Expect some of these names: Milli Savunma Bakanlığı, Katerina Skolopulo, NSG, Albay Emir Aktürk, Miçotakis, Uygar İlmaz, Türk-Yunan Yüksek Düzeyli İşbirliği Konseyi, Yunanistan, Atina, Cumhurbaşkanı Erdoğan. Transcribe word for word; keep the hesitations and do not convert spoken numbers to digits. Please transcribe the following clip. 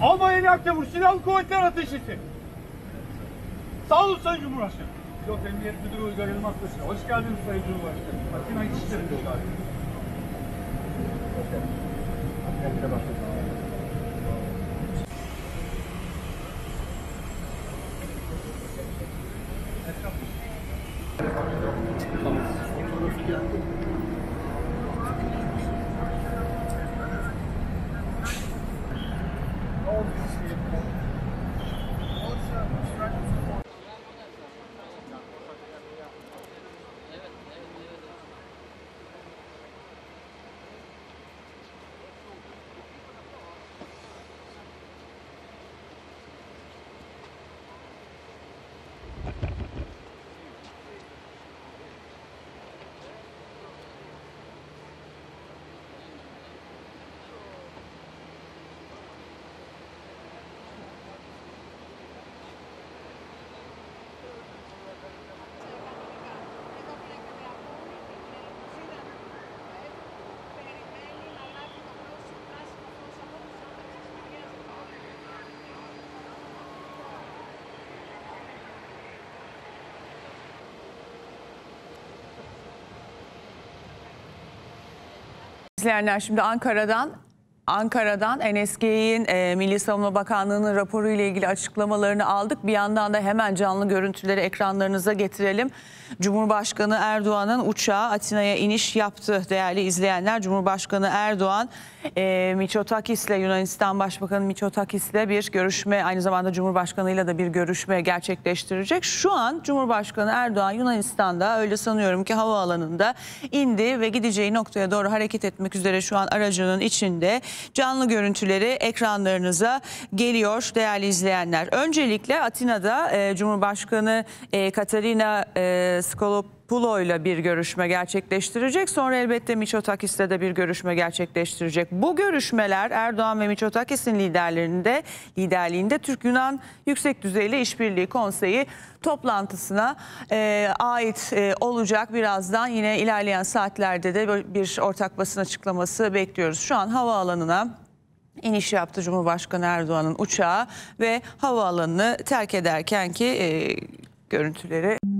Albay Emir Aktürk Silahlı Kuvvetler Ateşisi. Sağ olun Sayın Cumhurbaşkanım. Pilot Emniyet Müdürü Uygar İlmaz. Hoş geldiniz Sayın Cumhurbaşkanım. Atina İçişleri Müdürü. İzleyenler, şimdi Ankara'dan Ankara'dan N S G'nin e, Milli Savunma Bakanlığı'nın raporu ile ilgili açıklamalarını aldık. Bir yandan da hemen canlı görüntüleri ekranlarınıza getirelim. Cumhurbaşkanı Erdoğan'ın uçağı Atina'ya iniş yaptı değerli izleyenler. Cumhurbaşkanı Erdoğan e, Miçotakis'le, Yunanistan Başbakanı Miçotakis'le bir görüşme, aynı zamanda Cumhurbaşkanı'yla da bir görüşme gerçekleştirecek. Şu an Cumhurbaşkanı Erdoğan Yunanistan'da, öyle sanıyorum ki havaalanında indi ve gideceği noktaya doğru hareket etmek üzere şu an aracının içinde. Canlı görüntüleri ekranlarınıza geliyor değerli izleyenler. Öncelikle Atina'da e, Cumhurbaşkanı e, Katerina e, Skolopulo'yla bir görüşme gerçekleştirecek. Sonra elbette Miçotakis'le de bir görüşme gerçekleştirecek. Bu görüşmeler Erdoğan ve Miçotakis'in liderlerinde liderliğinde Türk-Yunan Yüksek Düzeyli İşbirliği Konseyi toplantısına e, ait e, olacak. Birazdan yine ilerleyen saatlerde de bir ortak basın açıklaması bekliyoruz. Şu an havaalanına İniş yaptı Cumhurbaşkanı Erdoğan'ın uçağı ve havaalanını terk ederken ki e, görüntüleri...